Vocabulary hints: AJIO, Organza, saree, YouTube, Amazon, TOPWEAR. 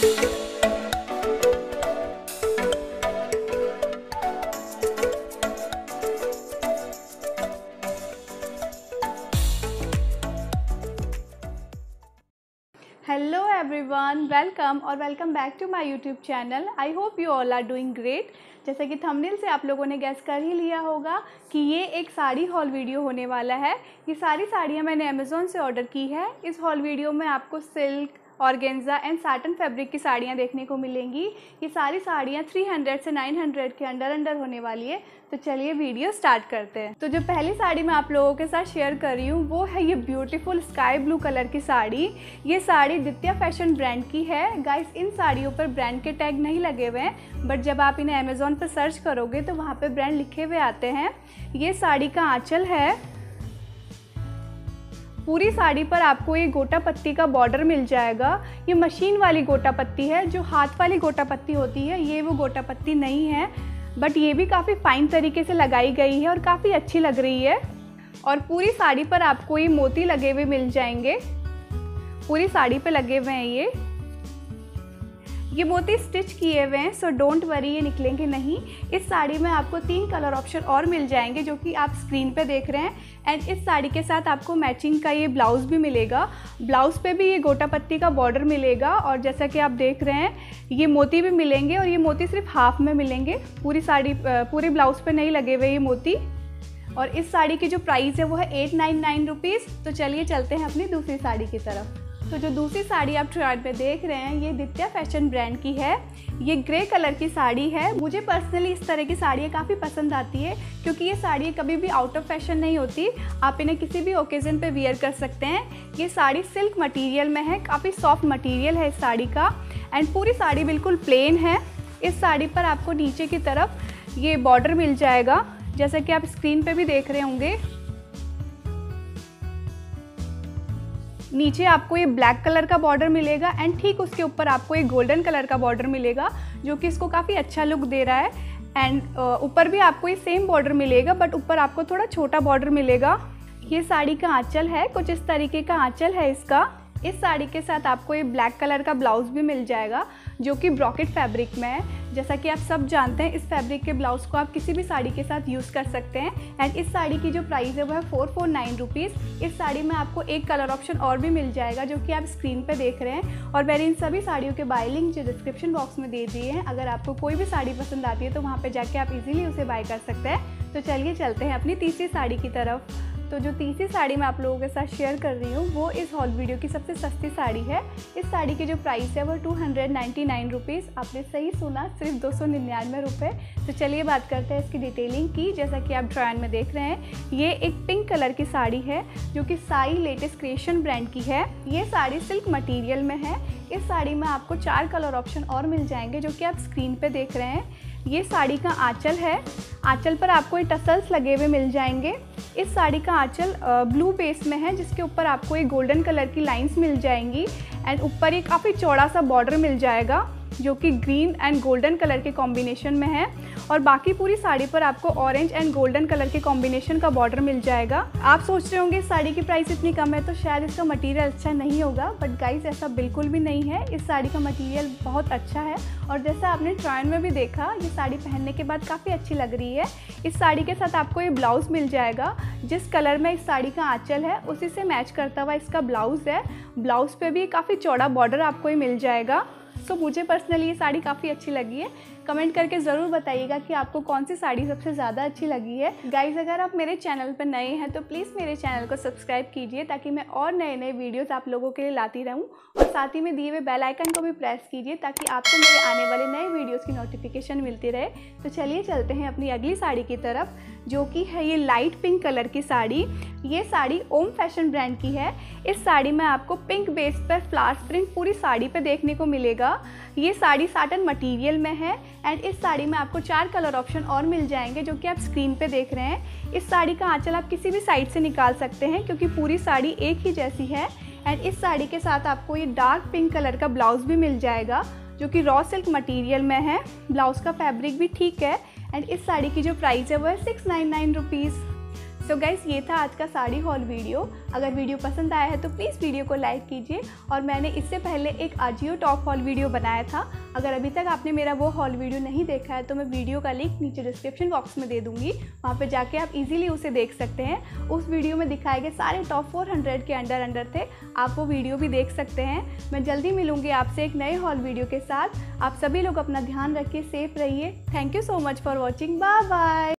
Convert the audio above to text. Hello everyone, welcome और welcome back to my YouTube channel. I hope you all are doing great. जैसा कि thumbnail से आप लोगों ने गेस कर ही लिया होगा कि ये एक साड़ी हॉल वीडियो होने वाला है. ये सारी साड़ियाँ मैंने Amazon से ऑर्डर की है. इस हॉल वीडियो में आपको silk, organza and satin fabric की साड़ियाँ देखने को मिलेंगी. ये सारी साड़ियाँ 300 से 900 के अंडर होने वाली है. तो चलिए वीडियो स्टार्ट करते हैं. तो जो पहली साड़ी मैं आप लोगों के साथ शेयर कर रही हूँ वो है ये ब्यूटीफुल स्काई ब्लू कलर की साड़ी. ये साड़ी आदित्य फैशन ब्रांड की है. गाइस, इन साड़ियों पर ब्रांड के टैग नहीं लगे हुए हैं, बट जब आप इन्हें अमेज़ॉन पर सर्च करोगे तो वहाँ पर ब्रांड लिखे हुए आते हैं. ये साड़ी का आँचल है. पूरी साड़ी पर आपको ये गोटा पत्ती का बॉर्डर मिल जाएगा. ये मशीन वाली गोटा पत्ती है. जो हाथ वाली गोटा पत्ती होती है ये वो गोटा पत्ती नहीं है, बट ये भी काफ़ी फाइन तरीके से लगाई गई है और काफ़ी अच्छी लग रही है. और पूरी साड़ी पर आपको ये मोती लगे हुए मिल जाएंगे. पूरी साड़ी पर लगे हुए हैं ये मोती स्टिच किए हुए हैं. सो डोंट वरी, ये निकलेंगे नहीं. इस साड़ी में आपको 3 कलर ऑप्शन और मिल जाएंगे जो कि आप स्क्रीन पे देख रहे हैं. एंड इस साड़ी के साथ आपको मैचिंग का ये ब्लाउज़ भी मिलेगा. ब्लाउज़ पे भी ये गोटा पत्ती का बॉर्डर मिलेगा और जैसा कि आप देख रहे हैं ये मोती भी मिलेंगे. और ये मोती सिर्फ हाफ में मिलेंगे, पूरे ब्लाउज़ पर नहीं लगे हुए ये मोती. और इस साड़ी की जो प्राइस है वो है 899 रुपीज़. तो चलिए चलते हैं अपनी दूसरी साड़ी की तरफ. तो जो दूसरी साड़ी आप ट्रायल पे देख रहे हैं ये आदित्य फैशन ब्रांड की है. ये ग्रे कलर की साड़ी है. मुझे पर्सनली इस तरह की साड़ियाँ काफ़ी पसंद आती है क्योंकि ये साड़ी कभी भी आउट ऑफ फैशन नहीं होती. आप इन्हें किसी भी ओकेज़न पे वियर कर सकते हैं. ये साड़ी सिल्क मटेरियल में है. काफ़ी सॉफ्ट मटेरियल है इस साड़ी का. एंड पूरी साड़ी बिल्कुल प्लेन है. इस साड़ी पर आपको नीचे की तरफ ये बॉर्डर मिल जाएगा जैसा कि आप स्क्रीन पर भी देख रहे होंगे. नीचे आपको ये ब्लैक कलर का बॉर्डर मिलेगा एंड ठीक उसके ऊपर आपको एक गोल्डन कलर का बॉर्डर मिलेगा जो कि इसको काफ़ी अच्छा लुक दे रहा है. एंड ऊपर भी आपको ये सेम बॉर्डर मिलेगा, बट ऊपर आपको थोड़ा छोटा बॉर्डर मिलेगा. ये साड़ी का आंचल है. कुछ इस तरीके का आंचल है इसका. इस साड़ी के साथ आपको ये ब्लैक कलर का ब्लाउज़ भी मिल जाएगा जो कि ब्रॉकेट फैब्रिक में है. जैसा कि आप सब जानते हैं इस फैब्रिक के ब्लाउज़ को आप किसी भी साड़ी के साथ यूज़ कर सकते हैं. एंड इस साड़ी की जो प्राइस है वो है 449 रुपीज़. इस साड़ी में आपको एक कलर ऑप्शन और भी मिल जाएगा जो कि आप स्क्रीन पे देख रहे हैं. और मैंने इन सभी साड़ियों के बाय लिंक जो डिस्क्रिप्शन बॉक्स में दे दिए हैं. अगर आपको कोई भी साड़ी पसंद आती है तो वहाँ पर जाके आप इजीली उसे बाय कर सकते हैं. तो चलिए चलते हैं अपनी तीसरी साड़ी की तरफ. तो जो तीसरी साड़ी मैं आप लोगों के साथ शेयर कर रही हूँ वो इस हॉल वीडियो की सबसे सस्ती साड़ी है. इस साड़ी की जो प्राइस है वो 299 रुपीज़. आपने सही सुना, सिर्फ 299 रुपये. तो चलिए बात करते हैं इसकी डिटेलिंग की. जैसा कि आप ड्राइंग में देख रहे हैं ये एक पिंक कलर की साड़ी है जो कि साई लेटेस्ट क्रिएशन ब्रांड की है. ये साड़ी सिल्क मटीरियल में है. इस साड़ी में आपको 4 कलर ऑप्शन और मिल जाएंगे जो कि आप स्क्रीन पर देख रहे हैं. ये साड़ी का आंचल है. आंचल पर आपको ये टसल्स लगे हुए मिल जाएंगे. इस साड़ी का आंचल ब्लू बेस में है जिसके ऊपर आपको ये गोल्डन कलर की लाइंस मिल जाएंगी. एंड ऊपर एक काफ़ी चौड़ा सा बॉर्डर मिल जाएगा जो कि ग्रीन एंड गोल्डन कलर के कॉम्बिनेशन में है. और बाकी पूरी साड़ी पर आपको ऑरेंज एंड गोल्डन कलर के कॉम्बिनेशन का बॉर्डर मिल जाएगा. आप सोच रहे होंगे इस साड़ी की प्राइस इतनी कम है तो शायद इसका मटेरियल अच्छा नहीं होगा, बट गाइस ऐसा बिल्कुल भी नहीं है. इस साड़ी का मटेरियल बहुत अच्छा है. और जैसा आपने ट्रायल में भी देखा ये साड़ी पहनने के बाद काफ़ी अच्छी लग रही है. इस साड़ी के साथ आपको ये ब्लाउज़ मिल जाएगा. जिस कलर में इस साड़ी का आंचल है उसी से मैच करता हुआ इसका ब्लाउज़ है. ब्लाउज़ पर भी काफ़ी चौड़ा बॉर्डर आपको ये मिल जाएगा. तो मुझे पर्सनली ये साड़ी काफ़ी अच्छी लगी है. कमेंट करके ज़रूर बताइएगा कि आपको कौन सी साड़ी सबसे ज़्यादा अच्छी लगी है. गाइस, अगर आप मेरे चैनल पर नए हैं तो प्लीज़ मेरे चैनल को सब्सक्राइब कीजिए ताकि मैं और नए नए वीडियोस आप लोगों के लिए लाती रहूं. और साथ ही में दिए हुए बेल आइकन को भी प्रेस कीजिए ताकि आपको मेरे आने वाले नए वीडियोज़ की नोटिफिकेशन मिलती रहे. तो चलिए चलते हैं अपनी अगली साड़ी की तरफ जो कि है ये लाइट पिंक कलर की साड़ी. ये साड़ी ओम फैशन ब्रांड की है. इस साड़ी में आपको पिंक बेस पर फ्लावर्स प्रिंट पूरी साड़ी पर देखने को मिलेगा. ये साड़ी साटन मटीरियल में है. एंड इस साड़ी में आपको 4 कलर ऑप्शन और मिल जाएंगे जो कि आप स्क्रीन पे देख रहे हैं. इस साड़ी का आंचल आप किसी भी साइड से निकाल सकते हैं क्योंकि पूरी साड़ी एक ही जैसी है. एंड इस साड़ी के साथ आपको ये डार्क पिंक कलर का ब्लाउज़ भी मिल जाएगा जो कि रॉ सिल्क मटेरियल में है. ब्लाउज़ का फैब्रिक भी ठीक है. एंड इस साड़ी की जो प्राइस है वो है 699 रुपीज़. सो गाइस, ये था आज का साड़ी हॉल वीडियो। अगर वीडियो पसंद आया है तो प्लीज़ वीडियो को लाइक कीजिए। और मैंने इससे पहले एक AJIO टॉप हॉल वीडियो बनाया था, अगर अभी तक आपने मेरा वो हॉल वीडियो नहीं देखा है तो मैं वीडियो का लिंक नीचे डिस्क्रिप्शन बॉक्स में दे दूँगी, वहाँ पर जाके आप इजीली उसे देख सकते हैं। उस वीडियो में दिखाए गए सारे टॉप 400 के अंडर थे, आप वो वीडियो भी देख सकते हैं। मैं जल्दी मिलूँगी आपसे एक नए हॉल वीडियो के साथ। आप सभी लोग अपना ध्यान रखिए, सेफ रहिए। Thank you so much for watching. Bye bye.